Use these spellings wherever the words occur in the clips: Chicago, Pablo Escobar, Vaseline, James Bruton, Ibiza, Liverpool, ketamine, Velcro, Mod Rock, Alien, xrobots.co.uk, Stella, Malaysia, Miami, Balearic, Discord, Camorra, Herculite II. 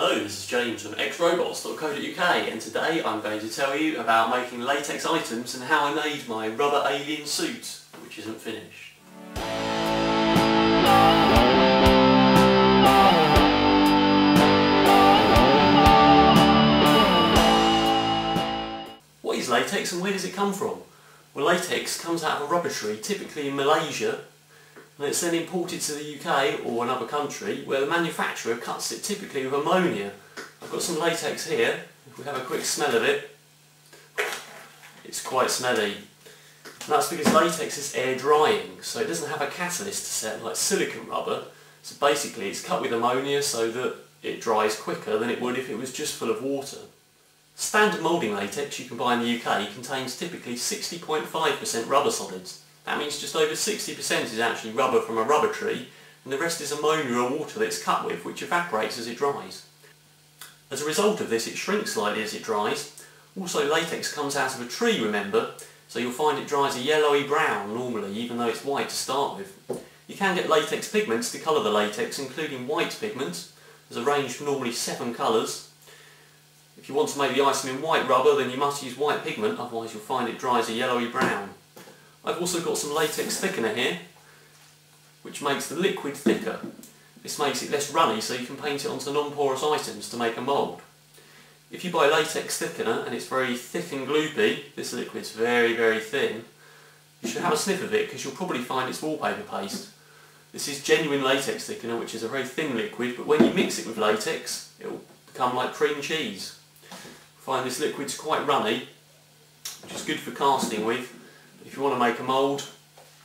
Hello, this is James from xrobots.co.uk, and today I'm going to tell you about making latex items and how I made my rubber alien suit, which isn't finished. What is latex and where does it come from? Well, latex comes out of a rubber tree, typically in Malaysia, and it's then imported to the UK or another country where the manufacturer cuts it typically with ammonia. I've got some latex here. If we have a quick smell of it, it's quite smelly. And that's because latex is air drying, so it doesn't have a catalyst to set like silicone rubber. So basically it's cut with ammonia so that it dries quicker than it would if it was just full of water. Standard moulding latex you can buy in the UK contains typically 60.5% rubber solids. That means just over 60% is actually rubber from a rubber tree, and the rest is ammonia or water that it's cut with, which evaporates as it dries. As a result of this, it shrinks slightly as it dries. Also, latex comes out of a tree, remember, so you'll find it dries a yellowy brown normally, even though it's white to start with. You can get latex pigments to colour the latex, including white pigments. There's a range of normally 7 colours. If you want to make the item in white rubber, then you must use white pigment, otherwise you'll find it dries a yellowy brown. I've also got some latex thickener here, which makes the liquid thicker. This makes it less runny, so you can paint it onto non-porous items to make a mould. If you buy latex thickener and it's very thick and gloopy, this liquid's very, very thin, you should have a sniff of it because you'll probably find it's wallpaper paste. This is genuine latex thickener, which is a very thin liquid, but when you mix it with latex, it'll become like cream cheese. I find this liquid's quite runny, which is good for casting with. If you want to make a mould,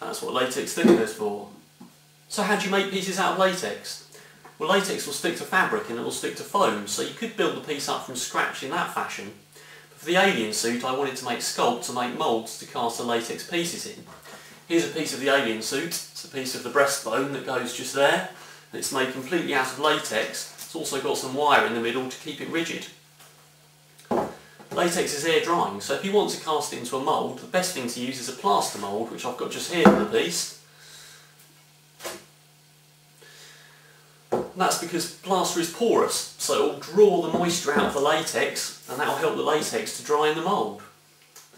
that's what latex thickener is for. So how do you make pieces out of latex? Well, latex will stick to fabric and it will stick to foam, so you could build the piece up from scratch in that fashion. But for the alien suit, I wanted to make sculpts and make moulds to cast the latex pieces in. Here's a piece of the alien suit. It's a piece of the breastbone that goes just there, and it's made completely out of latex. It's also got some wire in the middle to keep it rigid. Latex is air drying, so if you want to cast it into a mould, the best thing to use is a plaster mould, which I've got just here for the piece. And that's because plaster is porous, so it will draw the moisture out of the latex, and that will help the latex to dry in the mould.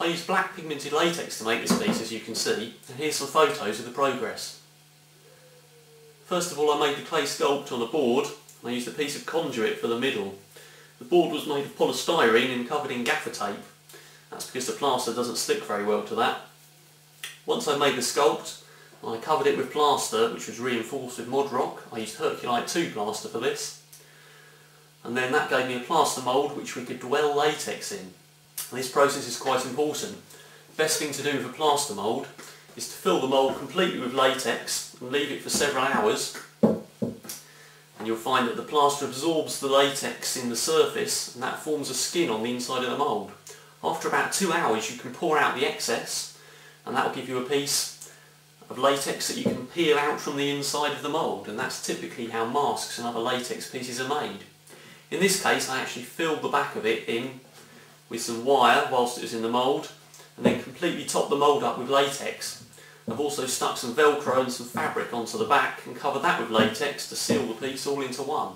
I used black pigmented latex to make this piece, as you can see, and here's some photos of the progress. First of all, I made the clay sculpt on a board, and I used a piece of conduit for the middle. The board was made of polystyrene and covered in gaffer tape. That's because the plaster doesn't stick very well to that. Once I made the sculpt, I covered it with plaster, which was reinforced with Mod Rock. I used Herculite II plaster for this. And then that gave me a plaster mould which we could dwell latex in. And this process is quite important. The best thing to do with a plaster mould is to fill the mould completely with latex and leave it for several hours. And you'll find that the plaster absorbs the latex in the surface, and that forms a skin on the inside of the mould. After about 2 hours you can pour out the excess, and that will give you a piece of latex that you can peel out from the inside of the mould, and that's typically how masks and other latex pieces are made. In this case I actually filled the back of it in with some wire whilst it was in the mould, and then completely topped the mould up with latex. I've also stuck some Velcro and some fabric onto the back and covered that with latex to seal the piece all into one.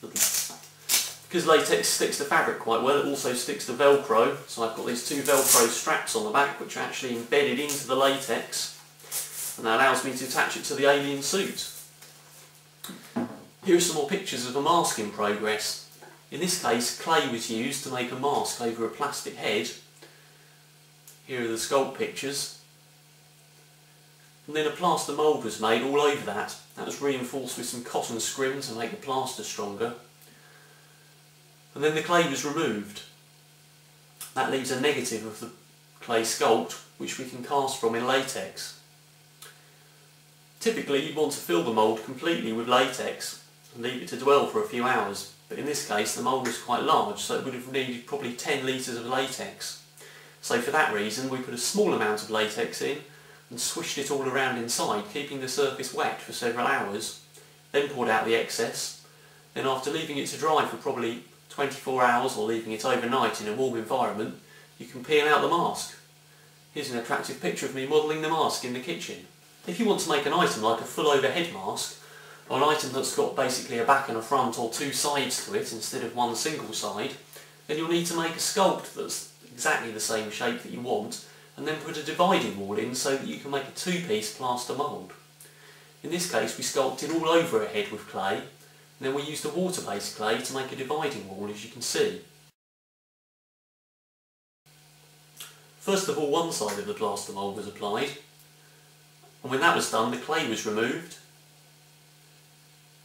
Because latex sticks to fabric quite well, it also sticks to Velcro, so I've got these 2 Velcro straps on the back which are actually embedded into the latex, and that allows me to attach it to the alien suit. Here are some more pictures of a mask in progress. In this case, clay was used to make a mask over a plastic head. Here are the sculpt pictures. And then a plaster mould was made all over that. That was reinforced with some cotton scrim to make the plaster stronger. And then the clay was removed. That leaves a negative of the clay sculpt, which we can cast from in latex. Typically you'd want to fill the mould completely with latex and leave it to dwell for a few hours, but in this case the mould was quite large, so it would have needed probably 10 litres of latex. So for that reason we put a small amount of latex in and swished it all around inside, keeping the surface wet for several hours, then poured out the excess. Then after leaving it to dry for probably 24 hours or leaving it overnight in a warm environment, you can peel out the mask. Here's an attractive picture of me modelling the mask in the kitchen. If you want to make an item like a full overhead mask, an item that's got basically a back and a front or two sides to it instead of one single side, then you'll need to make a sculpt that's exactly the same shape that you want and then put a dividing wall in so that you can make a two-piece plaster mould. In this case we sculpted all over a head with clay, and then we used the water-based clay to make a dividing wall, as you can see. First of all, one side of the plaster mould was applied, and when that was done the clay was removed,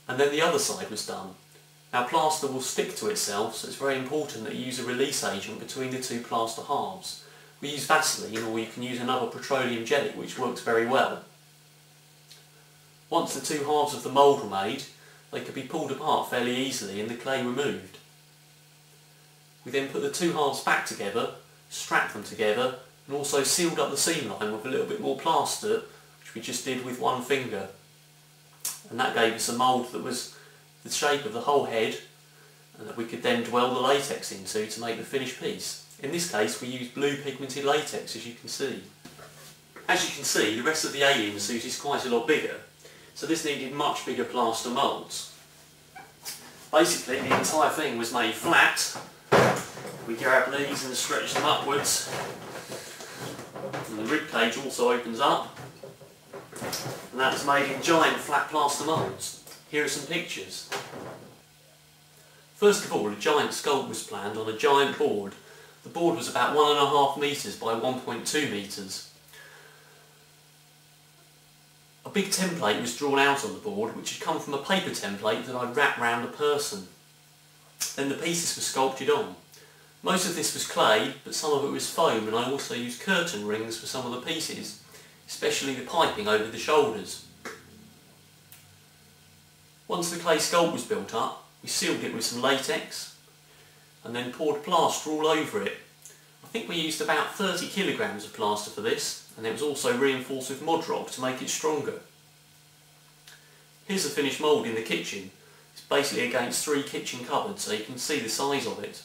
and then the other side was done. Now plaster will stick to itself, so it's very important that you use a release agent between the two plaster halves. We use Vaseline, or you can use another petroleum jelly, which works very well. Once the two halves of the mould were made, they could be pulled apart fairly easily and the clay removed. We then put the two halves back together, strapped them together, and also sealed up the seam line with a little bit more plaster, which we just did with one finger. And that gave us a mould that was the shape of the whole head, and that we could then dwell the latex into to make the finished piece. In this case we used blue pigmented latex, as you can see. As you can see, the rest of the alien suit is quite a lot bigger, so this needed much bigger plaster moulds. Basically the entire thing was made flat. We grabbed these and stretched them upwards, and the rib cage also opens up, and that was made in giant flat plaster moulds. Here are some pictures. First of all, a giant sculpt was planned on a giant board. The board was about 1.5 metres by 1.2 metres. A big template was drawn out on the board, which had come from a paper template that I'd wrapped round a person. Then the pieces were sculpted on. Most of this was clay, but some of it was foam, and I also used curtain rings for some of the pieces, especially the piping over the shoulders. Once the clay sculpt was built up, we sealed it with some latex and then poured plaster all over it. I think we used about 30 kilograms of plaster for this, and it was also reinforced with Mod Rock to make it stronger. Here's the finished mould in the kitchen. It's basically against 3 kitchen cupboards, so you can see the size of it.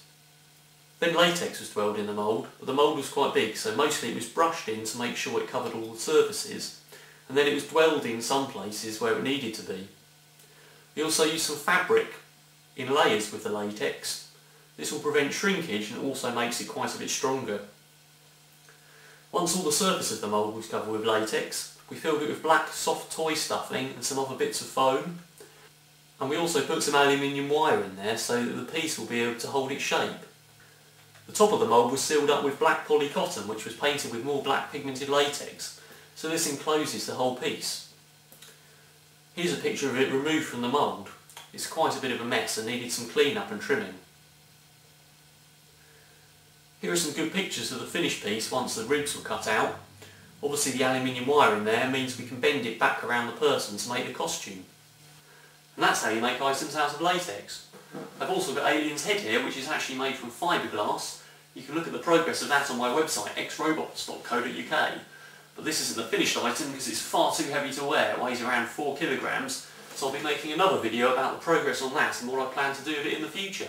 Then latex was dwelled in the mould, but the mould was quite big, so mostly it was brushed in to make sure it covered all the surfaces, and then it was dwelled in some places where it needed to be. We also used some fabric in layers with the latex. This will prevent shrinkage and also makes it quite a bit stronger. Once all the surface of the mould was covered with latex, we filled it with black soft toy stuffing and some other bits of foam, and we also put some aluminium wire in there so that the piece will be able to hold its shape. The top of the mould was sealed up with black poly cotton, which was painted with more black pigmented latex, so this encloses the whole piece. Here's a picture of it removed from the mould. It's quite a bit of a mess and needed some clean-up and trimming. Here are some good pictures of the finished piece once the ribs were cut out. Obviously the aluminium wire in there means we can bend it back around the person to make the costume. And that's how you make items out of latex. I've also got Alien's head here, which is actually made from fibreglass. You can look at the progress of that on my website, xrobots.co.uk. But this isn't the finished item because it's far too heavy to wear. It weighs around 4 kilograms, so I'll be making another video about the progress on that and what I plan to do with it in the future.